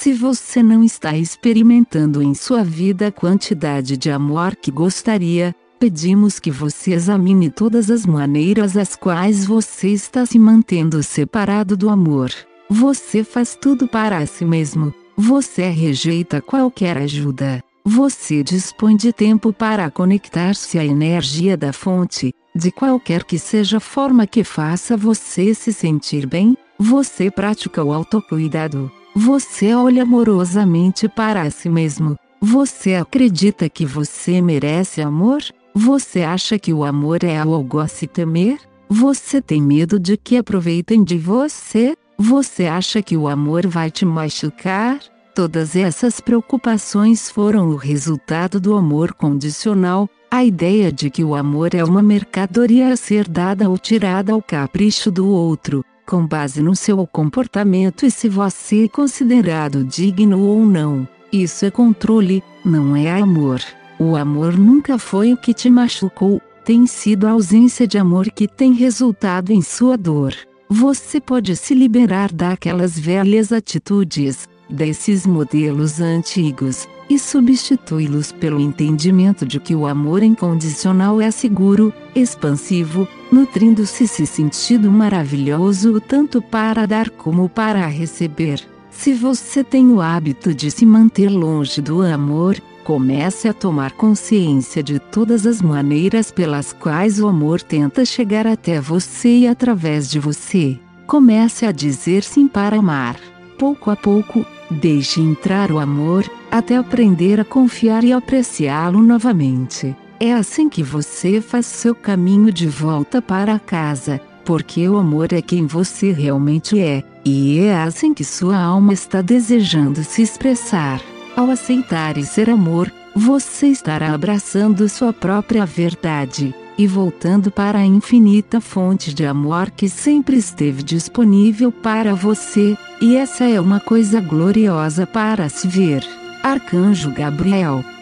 Se você não está experimentando em sua vida a quantidade de amor que gostaria, pedimos que você examine todas as maneiras as quais você está se mantendo separado do amor. Você faz tudo para si mesmo, você rejeita qualquer ajuda, você dispõe de tempo para conectar-se à energia da fonte, de qualquer que seja a forma que faça você se sentir bem, você pratica o autocuidado. Você olha amorosamente para si mesmo. Você acredita que você merece amor? Você acha que o amor é algo a se temer? Você tem medo de que aproveitem de você? Você acha que o amor vai te machucar? Todas essas preocupações foram o resultado do amor condicional, a ideia de que o amor é uma mercadoria a ser dada ou tirada ao capricho do outro, com base no seu comportamento e se você é considerado digno ou não. Isso é controle, não é amor. O amor nunca foi o que te machucou, tem sido a ausência de amor que tem resultado em sua dor. Você pode se liberar daquelas velhas atitudes, desses modelos antigos, e substituí-los pelo entendimento de que o amor incondicional é seguro, expansivo, nutrindo-se esse sentido maravilhoso tanto para dar como para receber. Se você tem o hábito de se manter longe do amor, comece a tomar consciência de todas as maneiras pelas quais o amor tenta chegar até você e através de você. Comece a dizer sim para amar. Pouco a pouco, deixe entrar o amor, até aprender a confiar e apreciá-lo novamente. É assim que você faz seu caminho de volta para casa, porque o amor é quem você realmente é, e é assim que sua alma está desejando se expressar. Ao aceitar e ser amor, você estará abraçando sua própria verdade, e voltando para a infinita fonte de amor que sempre esteve disponível para você, e essa é uma coisa gloriosa para se ver. Arcanjo Gabriel.